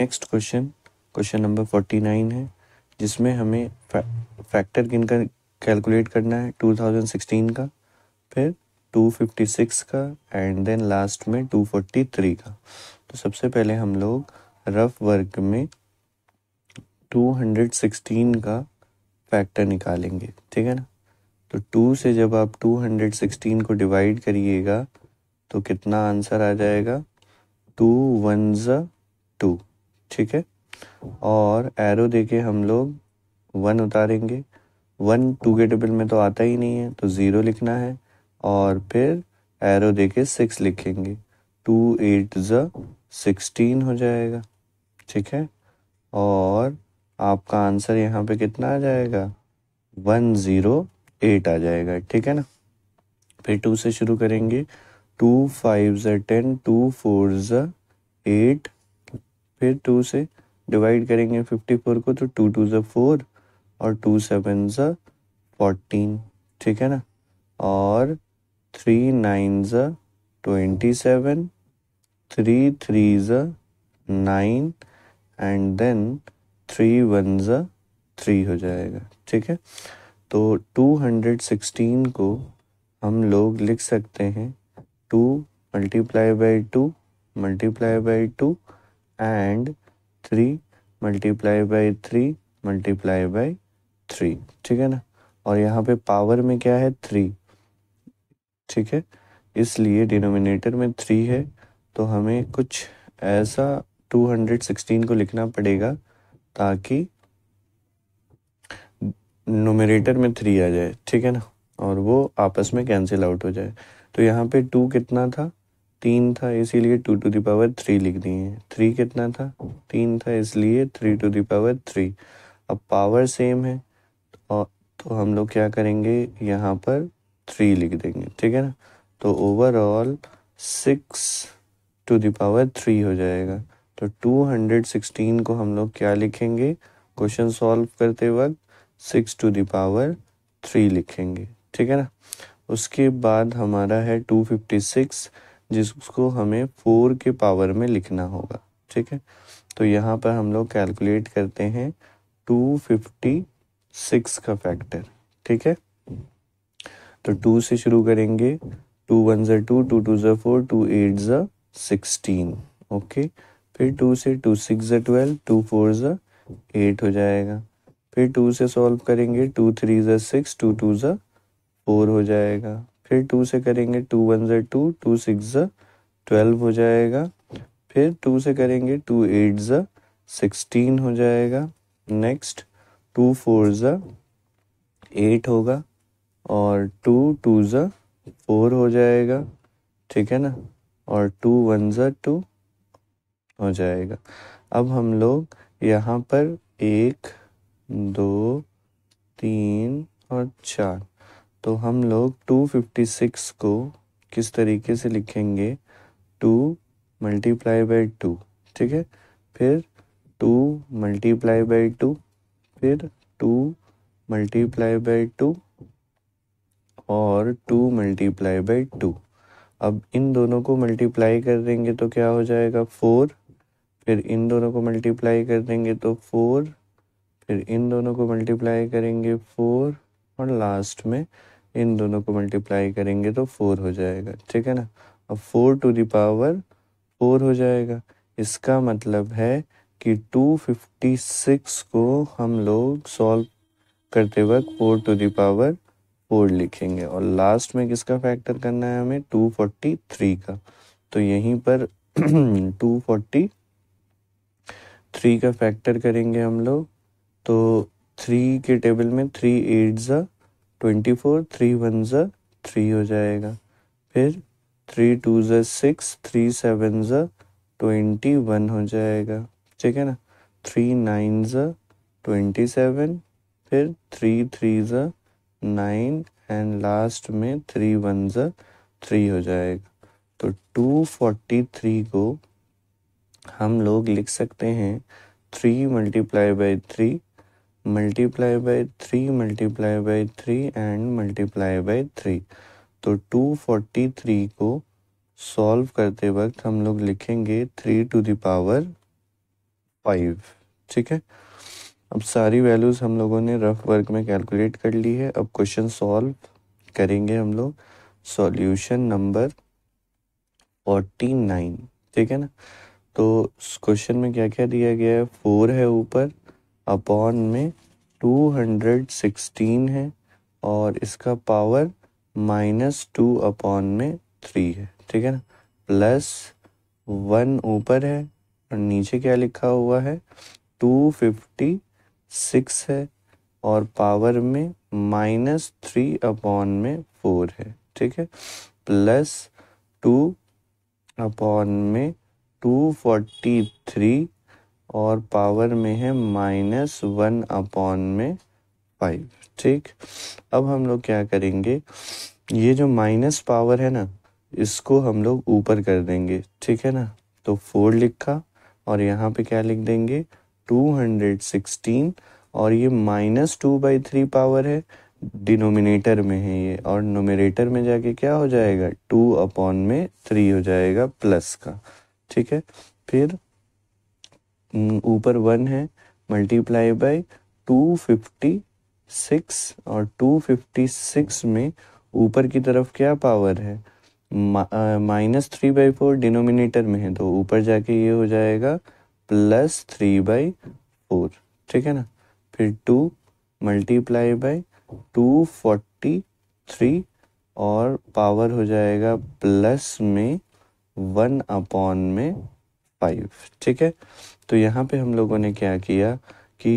Next question question number 49 है, जिसमें हमें फैक्टर किनका कैलकुलेट करना है 2016 का, फिर 256 का एंड देन लास्ट में 243 का। तो सबसे पहले हम लोग रफ वर्क में 216 का फैक्टर निकालेंगे, ठीक है ना। तो 2 से जब आप 216 को डिवाइड करिएगा तो कितना आंसर आ जाएगा 2 1 2, ठीक है। और एरो देके हम लोग 1 उतारेंगे, 1 2 के टेबल में तो आता ही नहीं है तो 0 लिखना है, और फिर एरो देके 6 लिखेंगे, 2 8 ज 16 हो जाएगा, ठीक है। और आपका आंसर यहाँ पे कितना आ जाएगा 108 आ जाएगा, ठीक है ना। फिर 2 से शुरू करेंगे, 2 5 ज 10, 2 4 ज 8, फिर 2 से डिवाइड करेंगे 54 को तो 2 2 ज 4 और 2 7 ज 14, ठीक है ना। और 3 9 ज 27, 3 3 ज 9 एंड देन 3 1 ज 3 हो जाएगा, ठीक है। तो 216 को हम लोग लिख सकते हैं 2 multiply by 2 and 3 multiply by 3 multiply by 3, ठीक है ना। और यहाँ पे पावर में क्या है 3, ठीक है, इसलिए डिनोमिनेटर में 3 है। तो हमें कुछ ऐसा 216 को लिखना पड़ेगा ताकि न्यूमरेटर में 3 आ जाए, ठीक है ना, और वो आपस में कैंसिल आउट हो जाए। तो यहाँ पे 2 कितना था 3 था, इसीलिए 2 to the power 3 लिख दिए हैं। 3 कितना था 3 था, इसलिए 3 to the power 3। अब पावर सेम है और तो हम लोग क्या करेंगे यहाँ पर 3 लिख देंगे, ठीक है ना। तो ओवरऑल 6 to the power 3 हो जाएगा। तो 216 को हम लोग क्या लिखेंगे क्वेश्चन सॉल्व करते वक्त 6 to the power 3 लिखेंगे, ठीक है ना। उसके बाद हमारा है 256, जिसको हमें 4 के पावर में लिखना होगा, ठीक है। तो यहाँ पर हम लोग कैलकुलेट करते हैं 256 का फैक्टर, ठीक है। तो 2 से शुरू करेंगे, 2 1 ज 2, 2 2 ज 4, 2 8 ज 16, ओके। फिर 2 से 2 6 ज 12, 2 4 ज 8 हो जाएगा। फिर 2 से सॉल्व करेंगे, 2 3 ज 6, 2 2 ज 4 हो जाएगा। फिर 2 से करेंगे, 2 1 ज 2, 2 6 ज 12 हो जाएगा। फिर 2 से करेंगे, 2 8 ज 16 हो जाएगा। नेक्स्ट 2 4 ज 8 होगा और 2 2 ज 4 हो जाएगा, ठीक है ना। और 2 1 ज 2 हो जाएगा। अब हम लोग यहाँ पर 1 2 3 और 4, तो हम लोग 256 को किस तरीके से लिखेंगे 2 मल्टीप्लाई बाई 2, ठीक है। फिर 2 मल्टीप्लाई बाई 2, फिर 2 मल्टीप्लाई बाई 2 और 2 मल्टीप्लाई बाई 2। अब इन दोनों को मल्टीप्लाई कर देंगे तो क्या हो जाएगा 4, फिर इन दोनों को मल्टीप्लाई कर देंगे तो 4, फिर इन दोनों को मल्टीप्लाई करेंगे 4 और लास्ट में इन दोनों को मल्टीप्लाई करेंगे तो 4 हो जाएगा, ठीक है ना। अब 4 to the power 4 हो जाएगा। इसका मतलब है कि 256 को हम लोग सॉल्व करते वक्त 4 to the power 4 लिखेंगे और लास्ट में किसका फैक्टर करना है हमें 243 का। तो यहीं पर 243 का फैक्टर करेंगे हम लोग। तो 3 के टेबल में 3 8 ज 24, 3 1 ज 3 हो जाएगा। फिर 3 2 ज 6, 3 7 ज 21 हो जाएगा, ठीक है ना। 3 9 ज 27, फिर 3 3 ज 9 एंड लास्ट में 3 1 ज 3 हो जाएगा। तो 243 को हम लोग लिख सकते हैं 3 multiply by 3 multiply by 3 multiply by 3 and multiply by 3। तो 243 को सॉल्व करते वक्त हम लोग लिखेंगे 3 to the power फाइव। ठीक है, अब सारी वैल्यूज हम लोगों ने रफ वर्क में कैलकुलेट कर ली है। अब क्वेश्चन सॉल्व करेंगे हम लोग सॉल्यूशन नंबर 49। ठीक है ना, तो क्वेश्चन में क्या क्या दिया गया है, 4 है ऊपर अपॉन में 216 है और इसका पावर -2 अपॉन में 3 है। ठीक है ना, प्लस 1 ऊपर है और नीचे क्या लिखा हुआ है 256 है और पावर में -3 अपॉन में 4 है। ठीक है, प्लस 2 अपॉन में 243 और पावर में है -1 अपॉन में 5। ठीक, अब हम लोग क्या करेंगे, ये जो माइनस पावर है ना इसको हम लोग ऊपर कर देंगे। ठीक है ना, तो 4 लिखा और यहाँ पे क्या लिख देंगे 216 और ये -2/3 पावर है, डिनोमिनेटर में है ये और नोमिनेटर में जाके क्या हो जाएगा 2 अपॉन में 3 हो जाएगा प्लस का। ठीक है, फिर ऊपर 1 है मल्टीप्लाई बाई 256 और 256 में ऊपर की तरफ क्या पावर है -3/4 डिनोमिनेटर में है, तो ऊपर जाके ये हो जाएगा +3/4। ठीक है ना, फिर 2 मल्टीप्लाई बाई 243 और पावर हो जाएगा प्लस में 1 अपॉन में 5। ठीक है, तो यहाँ पे हम लोगों ने क्या किया कि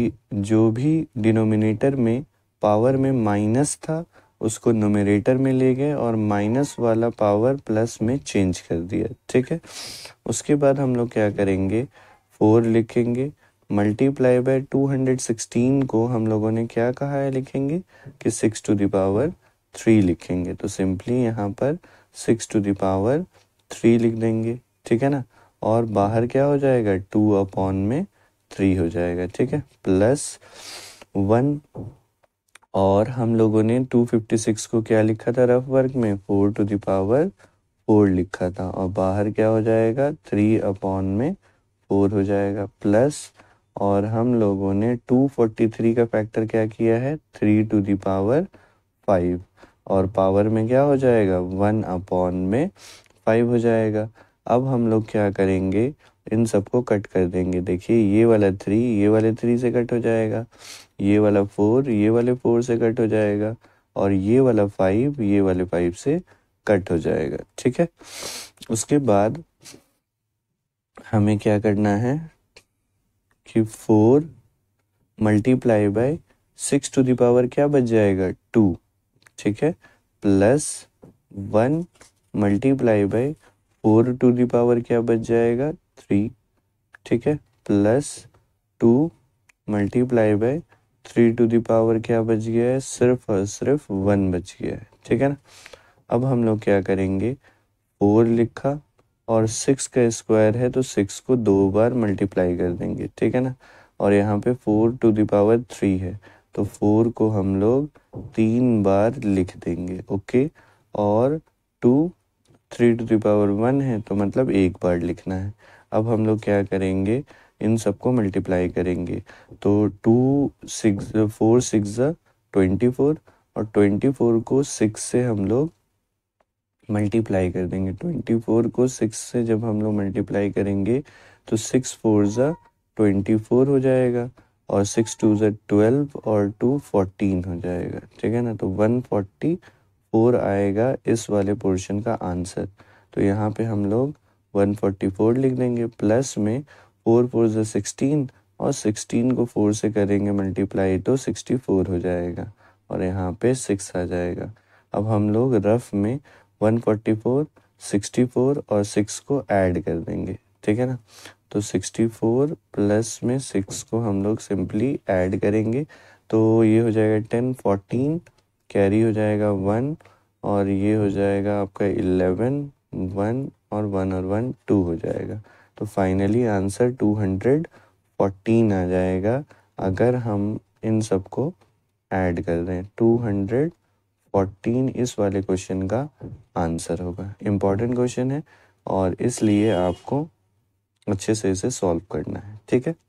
जो भी डिनोमिनेटर में पावर में माइनस था उसको न्यूमरेटर में ले गए और माइनस वाला पावर प्लस में चेंज कर दिया। ठीक है, उसके बाद हम लोग क्या करेंगे 4 लिखेंगे मल्टीप्लाई बाय 216 को हम लोगों ने क्या कहा है लिखेंगे कि 6 to the power 3 लिखेंगे, तो सिंपली यहाँ पर 6 to the power 3 लिख देंगे। ठीक है ना, और बाहर क्या हो जाएगा 2 अपॉन में 3 हो जाएगा। ठीक है, प्लस 1 और हम लोगों ने 256 को क्या लिखा था रफ वर्क में 4 to the power 4 लिखा था और बाहर क्या हो जाएगा 3 अपॉन में 4 हो जाएगा प्लस, और हम लोगों ने 243 का फैक्टर क्या किया है 3 to the power 5 और पावर में क्या हो जाएगा 1 अपॉन में 5 हो जाएगा। अब हम लोग क्या करेंगे इन सबको कट कर देंगे। देखिए ये वाला 3 ये वाले 3 से कट हो जाएगा, ये वाला 4 ये वाले 4 से कट हो जाएगा और ये वाला 5 ये वाले 5 से कट हो जाएगा। ठीक है, उसके बाद हमें क्या करना है कि 4 multiply by 6 to the power क्या बच जाएगा 2। ठीक है, plus 1 multiply by 4 to the power क्या बच जाएगा 3। ठीक है, plus 2 multiply by 3 to the power क्या बच गया है सिर्फ और सिर्फ 1 बच गया है। ठीक है ना, अब हम लोग क्या करेंगे 4 लिखा और 6 का स्क्वायर है तो 6 को 2 बार मल्टीप्लाई कर देंगे। ठीक है ना, और यहाँ पे 4 to the power 3 है तो 4 को हम लोग 3 बार लिख देंगे। ओके, और 2 3 to the power 1 है तो मतलब 1 बार लिखना है। अब हम लोग क्या करेंगे इन सबको मल्टीप्लाई करेंगे तो 4 6 24 और 24 को 6 से हम लोग मल्टीप्लाई कर देंगे। 24 को 6 से जब हम लोग मल्टीप्लाई करेंगे तो 6 4 24 हो जाएगा और 6 2 12 और 2 14 हो जाएगा। ठीक है ना, तो 144 आएगा इस वाले पोर्शन का आंसर, तो यहाँ पे हम लोग 144 लिख देंगे प्लस में 4 4 16 और 16 को 4 से करेंगे मल्टीप्लाई तो 64 हो जाएगा और यहाँ पे 6 आ जाएगा। अब हम लोग रफ में 144 64 और 6 को ऐड कर देंगे। ठीक है ना, तो 64 प्लस में 6 को हम लोग सिंपली ऐड करेंगे तो ये हो जाएगा 10 14 कैरी हो जाएगा 1 और ये हो जाएगा आपका 11 1 और 1 2 हो जाएगा, तो फाइनली आंसर 214 आ जाएगा अगर हम इन सबको ऐड कर दें। 214 इस वाले क्वेश्चन का आंसर होगा। इम्पॉर्टेंट क्वेश्चन है और इसलिए आपको अच्छे से इसे सॉल्व करना है। ठीक है।